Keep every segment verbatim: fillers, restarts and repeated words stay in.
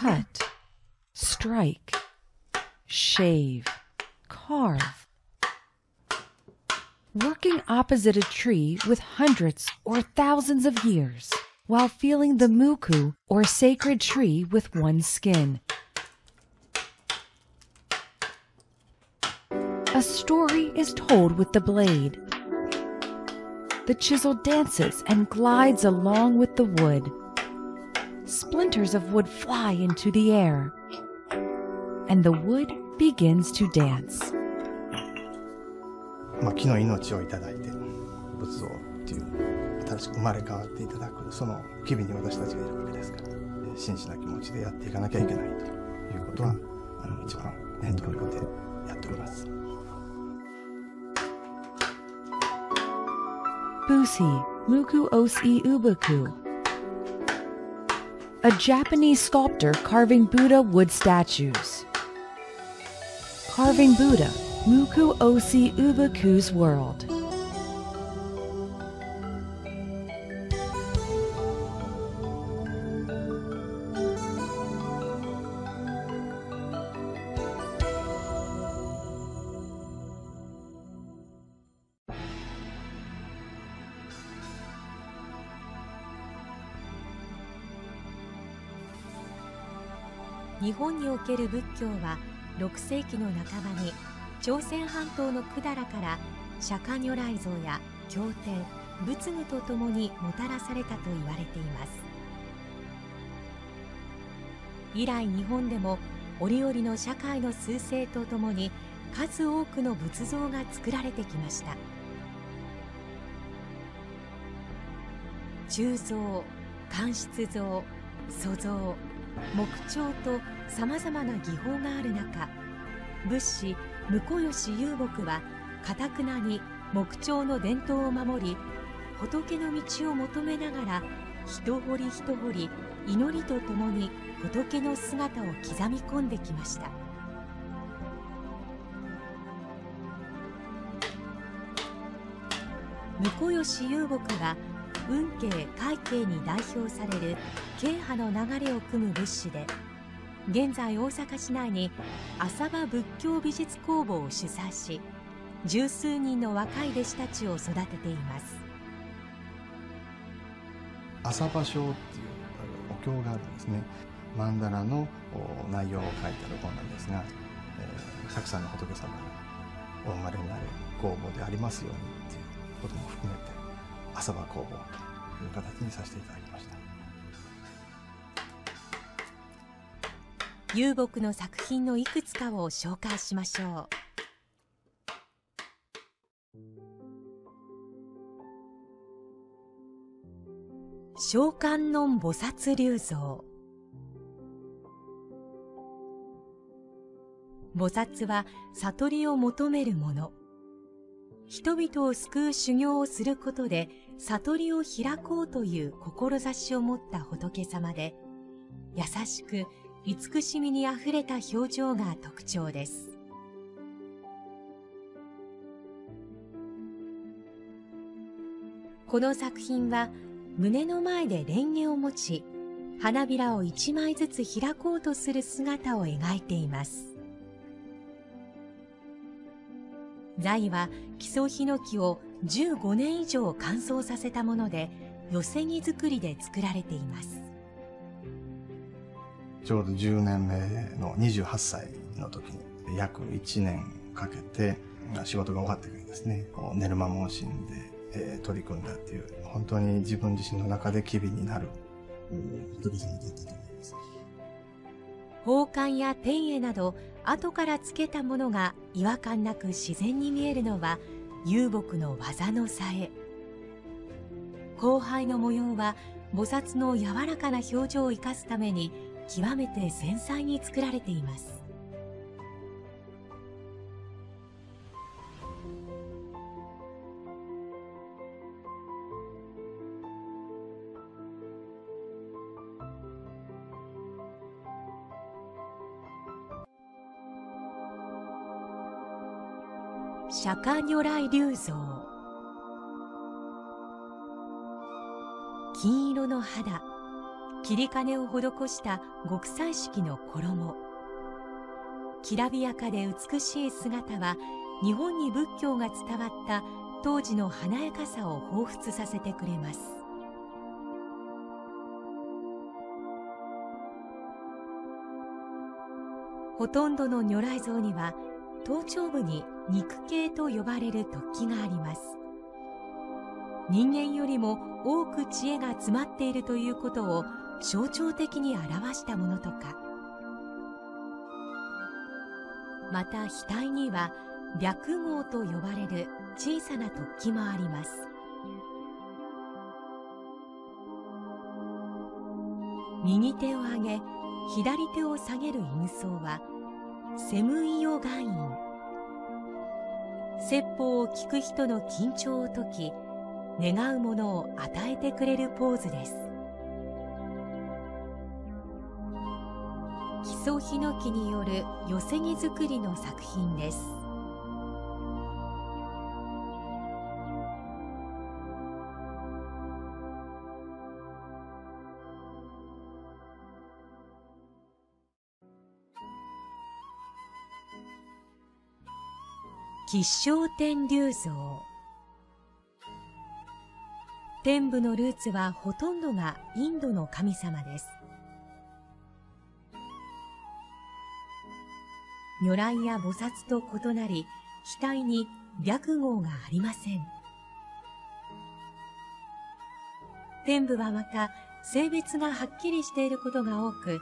cut, strike, shave, carve. Working opposite a tree with hundreds or thousands of years, while feeling the muku or sacred tree with one's skin. A story is told with the blade. The chisel dances and glides along with the wood. Splinters of wood fly into the air, and the wood begins to dance. まあ、木の命をいただいて、仏像っていう新しく生まれ変わっていただくその機微に私たちがいるわけですから、真摯な気持ちでやっていかなきゃいけないということは、あの一番念頭に置いてやっております。Busshi, Mukoyoshi Yūboku, a Japanese sculptor carving Buddha wood statues. Carving Buddha. Mukoyoshi Yūboku's world. Japan における仏教はろく世紀の半ばに朝鮮半島の百済から釈迦如来像や経典、仏具とともにもたらされたと言われています。以来日本でも折々の社会の趨勢とともに数多くの仏像が作られてきました。鋳造、乾漆造、塑像、木彫とさまざまな技法がある中、仏師Mukoyoshi Yūbokuはかたくなに木彫の伝統を守り、仏の道を求めながら一彫り一彫り祈りとともに仏の姿を刻み込んできました。Mukoyoshi Yūbokuは運慶・快慶に代表される慶派の流れを組む仏師で、現在大阪市内に浅場仏教美術工房を主催し、十数人の若い弟子たちを育てています。浅場経っていうお経があるんですね。曼荼羅の内容を書いてある本なんですが、えー、たくさんの仏様がお生まれになれる工房でありますようにっていうことも含めて、浅場工房という形にさせていただきました。遊牧の作品のいくつかを紹介しましょう。聖観音菩薩立像。菩薩は悟りを求めるもの。人々を救う修行をすることで悟りを開こうという志を持った仏様で、優しく慈しみにあふれた表情が特徴です。この作品は胸の前で蓮華を持ち、花びらを一枚ずつ開こうとする姿を描いています。材は木曽ヒノキをじゅうごねん以上乾燥させたもので、寄せ木作りで作られています。ちょうどじゅうねんめのにじゅうはっさいの時に、約いちねんかけて仕事が終わってからですね、寝る間も惜しんで取り組んだっていう、本当に自分自身の中で機微になる取り組みだったと思います。宝冠やペンエなど後からつけたものが違和感なく自然に見えるのは遊牧の技のさえ。後輩の模様は菩薩の柔らかな表情を生かすために、極めて繊細に作られています。釈迦如来立像。金色の肌、切り金を施した極彩色の衣、きらびやかで美しい姿は日本に仏教が伝わった当時の華やかさを彷彿させてくれます。ほとんどの如来像には頭頂部に肉系と呼ばれる突起があります。人間よりも多く知恵が詰まっているということを象徴的に表したものとか、また額には白毫と呼ばれる小さな突起もあります。右手を上げ左手を下げる印相はセムイヨガ印、説法を聞く人の緊張を解き、願うものを与えてくれるポーズです。木曽ヒノキによる寄せ木作りの作品です。吉祥天龍像、天部のルーツはほとんどがインドの神様です。如来や菩薩と異なり、額に白毫がありません。天部はまた性別がはっきりしていることが多く、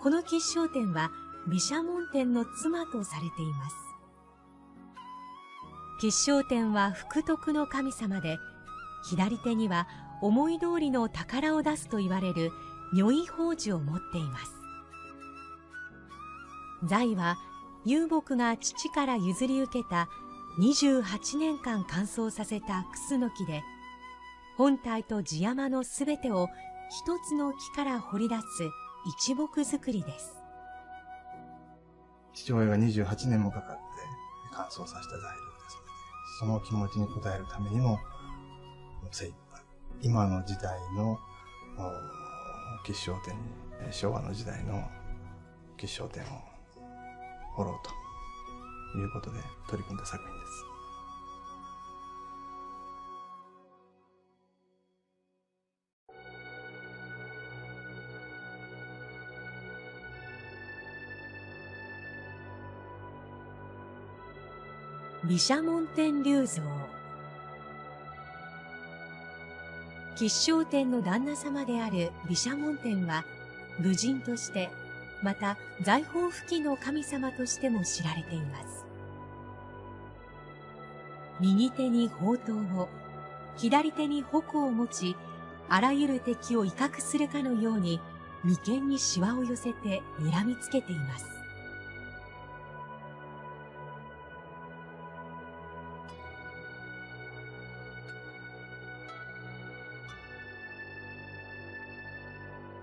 この吉祥天は毘沙門天の妻とされています。吉祥天は福徳の神様で、左手には思い通りの宝を出すと言われる如意宝珠を持っています。財は遊牧が父から譲り受けたにじゅうはちねんかん乾燥させたクスノキで、本体と地山のすべてを一つの木から掘り出す一木作りです。父親がにじゅうはちねんもかかって乾燥させた材料、その気持ちに応えるためにも精一杯、今の時代の吉祥天に、昭和の時代の吉祥天を掘ろうということで取り組んだ作品です。毘沙門天龍像、吉祥天の旦那様である毘沙門天は武人として、また財宝付きの神様としても知られています。右手に宝刀を、左手に矛を持ち、あらゆる敵を威嚇するかのように眉間にしわを寄せてにらみつけています。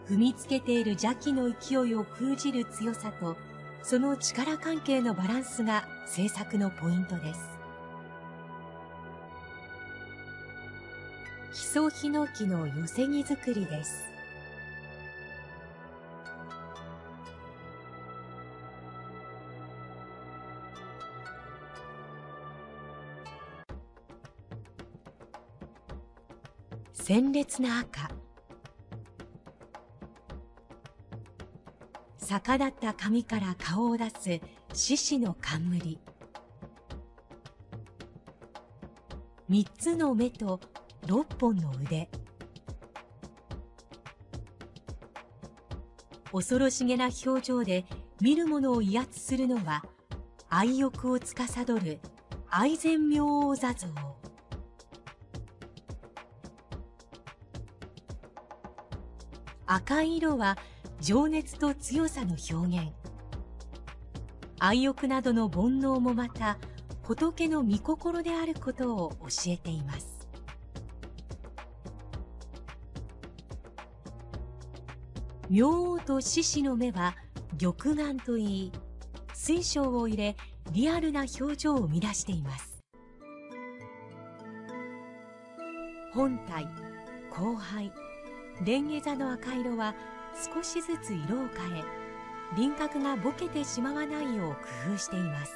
踏みつけている邪気の勢いを封じる強さと、その力関係のバランスが制作のポイントです。木曽ヒノキの寄せ木作りです。鮮烈な赤、逆立った髪から顔を出す獅子の冠、みっつの目とろっぽんの腕、恐ろしげな表情で見る者を威圧するのは愛欲を司る愛染明王座像。赤い色は情熱と強さの表現、愛欲などの煩悩もまた仏の御心であることを教えています。明王と獅子の目は玉眼といい、水晶を入れリアルな表情を生み出しています。本体、後輩、レンゲ座の赤色は少しずつ色を変え、輪郭がぼけてしまわないよう工夫しています。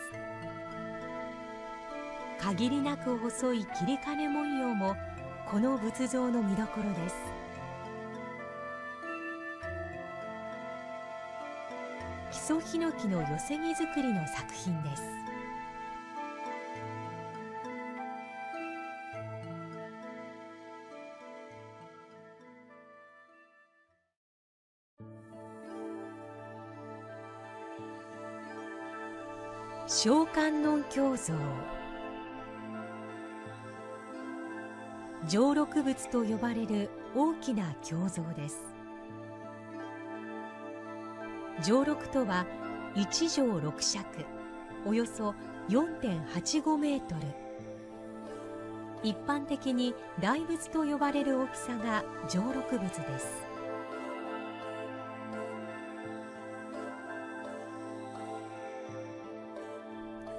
限りなく細い切り金文様もこの仏像の見どころです。木曽ヒノキの寄せ木作りの作品です。聖観音経像、常緑仏と呼ばれる大きな経像です。常緑とはいち畳ろく尺、およそ よんてんはちご メートル。一般的に大仏と呼ばれる大きさが常緑仏です。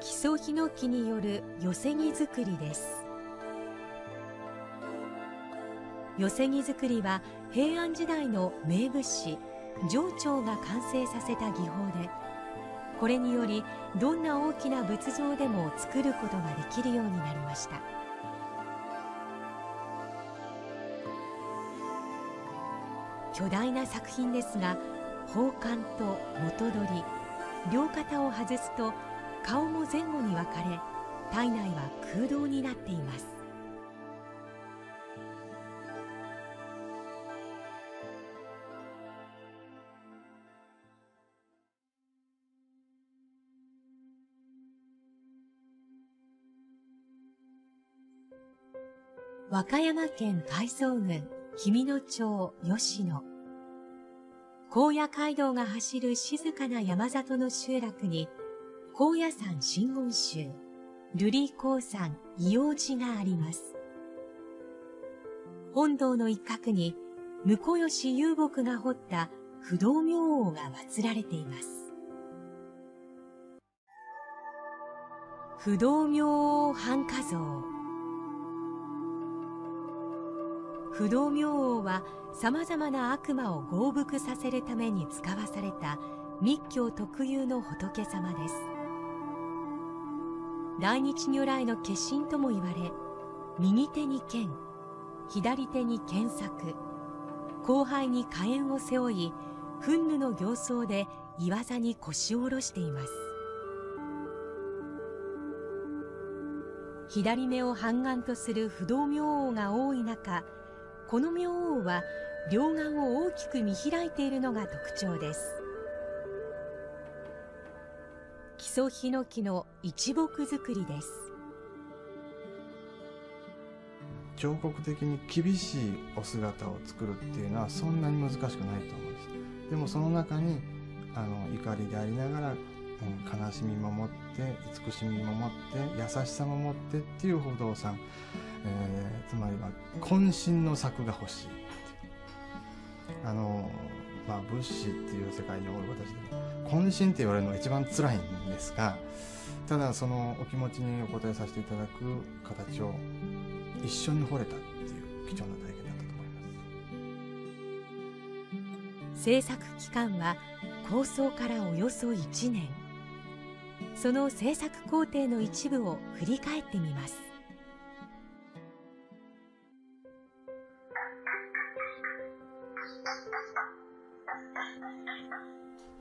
木曽ヒノキによる寄せ木作りです。寄せ木作りは平安時代の名仏師常長が完成させた技法で、これによりどんな大きな仏像でも作ることができるようになりました。巨大な作品ですが、宝冠と元取り、両肩を外すと顔も前後に分かれ、体内は空洞になっています。和歌山県海藻郡紀美野町吉野。高野街道が走る静かな山里の集落に、高野山真言宗、瑠璃光山硫黄寺があります。本堂の一角に、向吉遊牧が彫った不動明王が祀られています。不動明王半跏像。不動明王は様々な悪魔を合伏させるために使わされた密教特有の仏様です。大日如来の化身とも言われ、右手に剣、左手に剣策、後背に火炎を背負い、憤怒の形相で岩座に腰を下ろしています。左目を半眼とする不動明王が多い中、この明王は両眼を大きく見開いているのが特徴です。木曽ヒノキの一木作りです。彫刻的に厳しいお姿を作るっていうのはそんなに難しくないと思うんです。でもその中にあの怒りでありながら、うん、悲しみ守って、慈しみ守って、優しさ守ってっていう不動産、えー、つまりは渾身の作が欲しい。あのまあ仏師っていう世界におる私でも。渾身って言われるのが一番辛いんですが、ただそのお気持ちにお答えさせていただく形を一緒に彫れたっていう貴重な体験だったと思います。制作期間は構想からおよそいちねん。その制作工程の一部を振り返ってみます。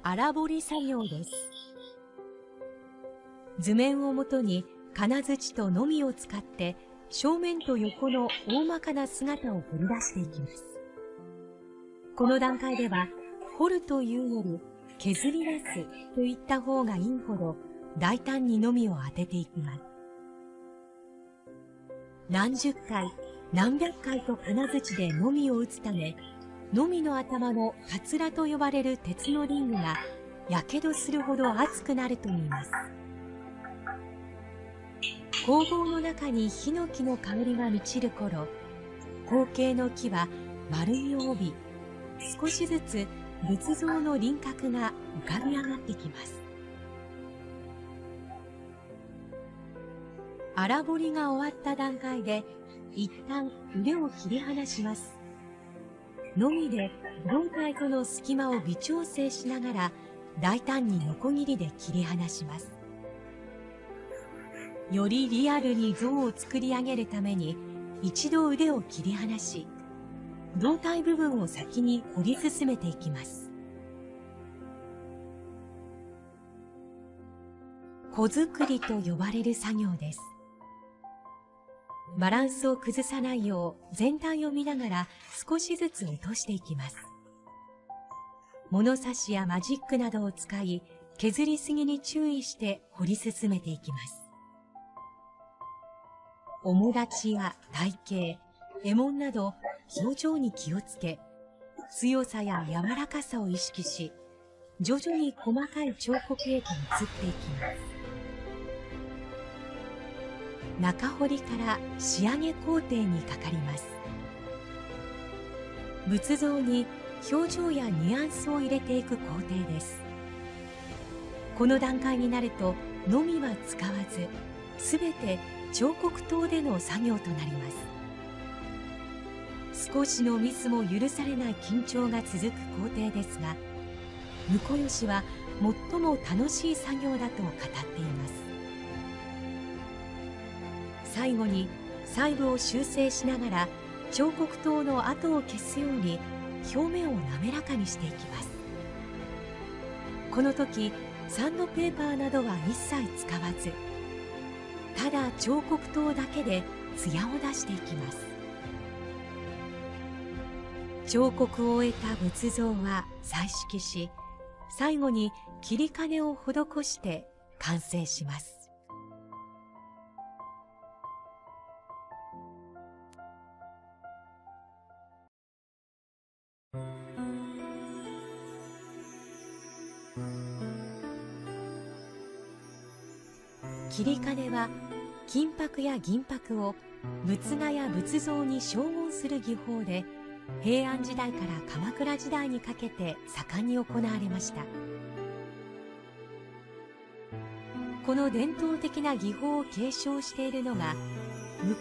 荒彫り作業です。図面をもとに金槌とのみを使って正面と横の大まかな姿を彫り出していきます。この段階では彫るというより削り出すといった方がいいほど大胆にのみを当てていきます。何十回、何百回と金槌でのみを打つため、のみの頭のかつらと呼ばれる鉄のリングがやけどするほど熱くなるといいます。工房の中にヒノキの香りが満ちる頃、後継の木は丸みを帯び、少しずつ仏像の輪郭が浮かび上がってきます。荒彫りが終わった段階で、一旦腕を切り離します。のみで盆栽との隙間を微調整しながら大胆にノコギリで切り離します。よりリアルに像を作り上げるために一度腕を切り離し、胴体部分を先に彫り進めていきます。子作りと呼ばれる作業です。バランスを崩さないよう全体を見ながら少しずつ落としていきます。物差しやマジックなどを使い、削りすぎに注意して彫り進めていきます。面立ちや体型、絵文など表情に気をつけ、強さや柔らかさを意識し、徐々に細かい彫刻へと移っていきます。中彫りから仕上げ工程にかかります。仏像に表情やニュアンスを入れていく工程です。この段階になると、のみは使わず、すべて彫刻刀での作業となります。少しのミスも許されない緊張が続く工程ですが、婿養は最も楽しい作業だと語っています。最後に細部を修正しながら彫刻刀の跡を消すように表面を滑らかにしていきます。この時サンドペーパーなどは一切使わず、ただ彫刻刀だけで艶を出していきます。彫刻を終えた仏像は彩色し、最後に切り金を施して完成します。切り金は金箔や銀箔を仏画や仏像に照合する技法で、平安時代から鎌倉時代にかけて盛んに行われました。この伝統的な技法を継承しているのが、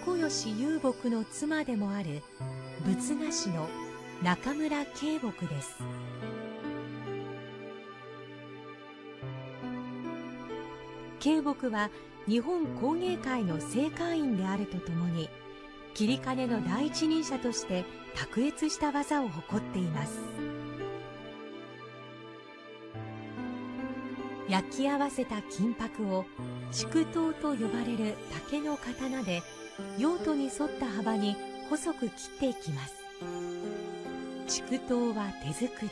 mukoyoshi Yūbokuの妻でもある仏画師の中村圭木です。圭木は日本工芸会の正会員であるとともに、切り金の第一人者として卓越した技を誇っています。焼き合わせた金箔を竹刀と呼ばれる竹の刀で用途に沿った幅に細く切っていきます。竹刀は手作り、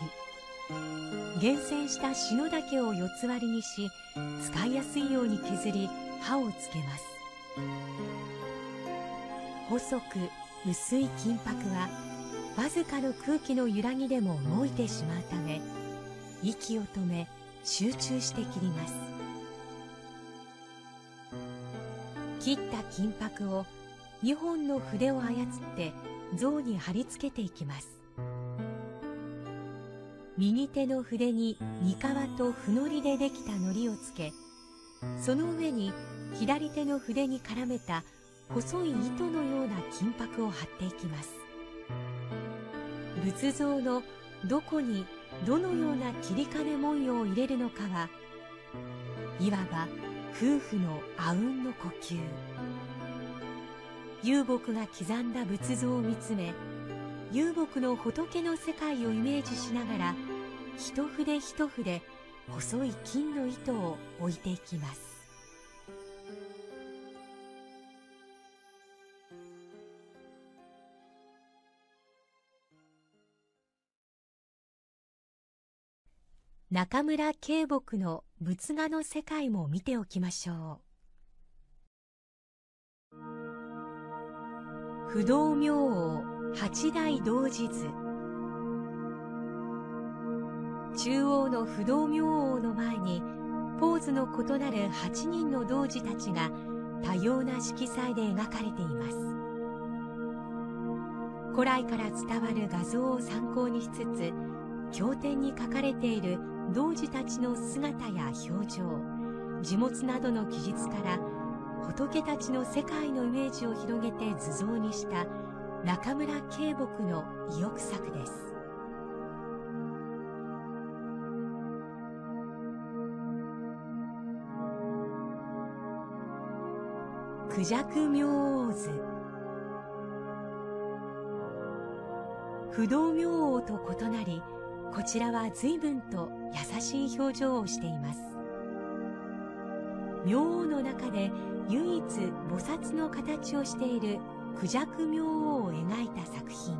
厳選した篠竹を四つ割りにし、使いやすいように削り刃をつけます。細く薄い金箔はわずかの空気の揺らぎでも動いてしまうため、息を止め集中して切ります。切った金箔をにほんの筆を操って像に貼り付けていきます。右手の筆ににかわとふのりでできた糊をつけ、その上に左手の筆に絡めた細い糸のような金箔を貼っていきます。仏像のどこにどのような切り金文様を入れるのかは、いわば夫婦のあうんの呼吸。遊牧が刻んだ仏像を見つめ、遊牧の仏の世界をイメージしながら、一筆一筆細い金の糸を置いていきます。中村圭木の仏画の世界も見ておきましょう。不動明王八大同時図。中央の不動明王の前に、ポーズの異なるはちにんの童子たちが多様な色彩で描かれています。古来から伝わる画像を参考にしつつ、経典に書かれている童子たちの姿や表情、字物などの記述から、仏たちの世界のイメージを広げて図像にした中村圭木の意欲作です。孔雀明王図。不動明王と異なり、こちらは随分と優しい表情をしています。明王の中で唯一菩薩の形をしている孔雀明王を描いた作品。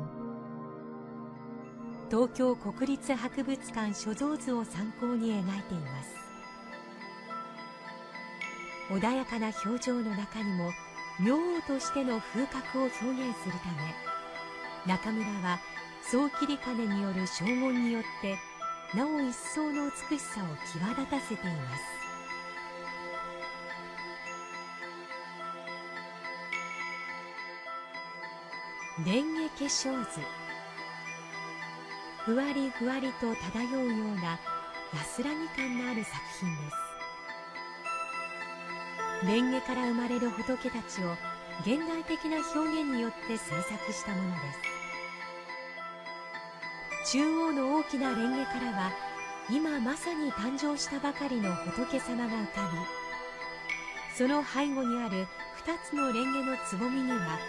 東京国立博物館所蔵図を参考に描いています。穏やかな表情の中にも明王としての風格を表現するため、中村は総切金による荘厳によってなお一層の美しさを際立たせています。蓮華化粧図。ふわりふわりと漂うような安らぎ感のある作品です。蓮華から生まれる仏たちを現代的な表現によって制作したものです。中央の大きな蓮華からは、今まさに誕生したばかりの仏様が浮かび、その背後にある二つの蓮華のつぼみには、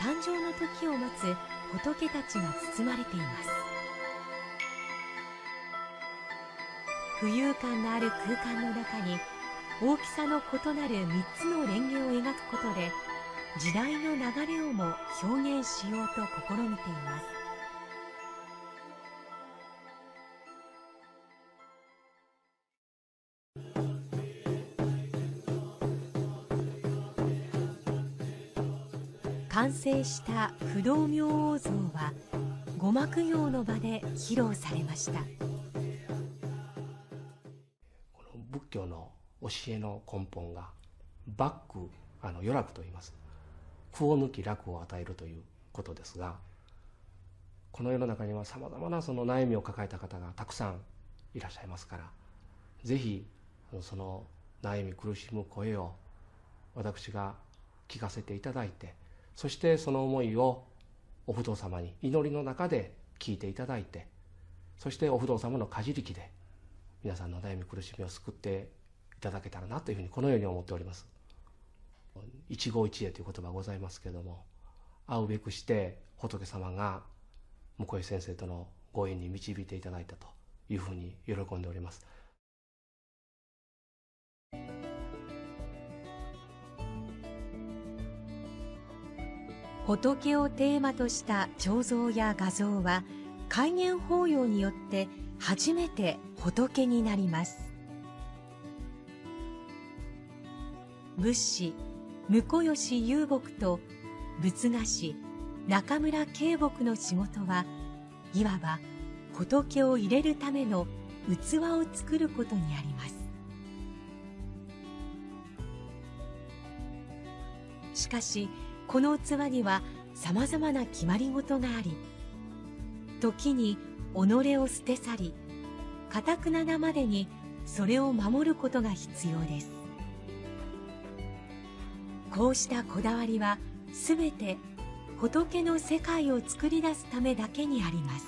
誕生の時を待つ仏たちが包まれています。浮遊感のある空間の中に、大きさの異なる三つの蓮華を描くことで、時代の流れをも表現しようと試みています。完成した不動明王像は護摩供養の場で披露されました。この仏教の教えの根本が縛苦、あの余楽と言います。苦を抜き楽を与えるということですが、この世の中にはさまざまなその悩みを抱えた方がたくさんいらっしゃいますから、ぜひその悩み苦しむ声を私が聞かせていただいて、そしてその思いをお不動様に祈りの中で聞いていただいて、そしてお不動様のかじりきで皆さんの悩み苦しみを救っていただけたらなというふうに、このように思っております。一期一会という言葉がございますけれども、会うべくして仏様が向井先生とのご縁に導いていただいたというふうに喜んでおります。仏をテーマとした彫像や画像は、開眼法要によって初めて仏になります。仏師向吉遊牧と仏画師中村圭木の仕事は、いわば仏を入れるための器を作ることにあります。しかしこの器にはさまざまな決まり事があり、時に己を捨て去り、かたくななまでにそれを守ることが必要です。こうしたこだわりはすべて仏の世界を作り出すためだけにあります。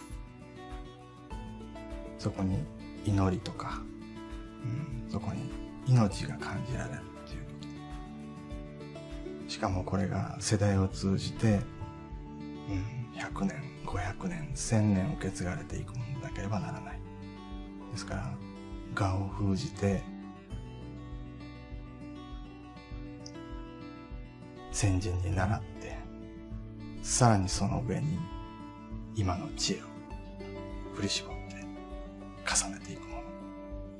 そこに祈りとか、うん、そこに命が感じられる。しかもこれが世代を通じて、うん、ひゃくねん、ごひゃくねん、せんねん受け継がれていくものでなければならない。ですから、我を封じて、先人に倣って、さらにその上に今の知恵を振り絞って重ねていくもの。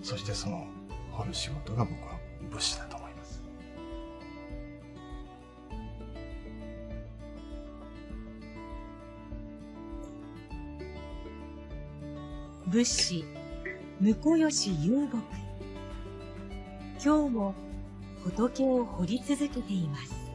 そしてその彫る仕事が僕は仏師だと思います。仏師向吉遊牧、今日も仏を彫り続けています。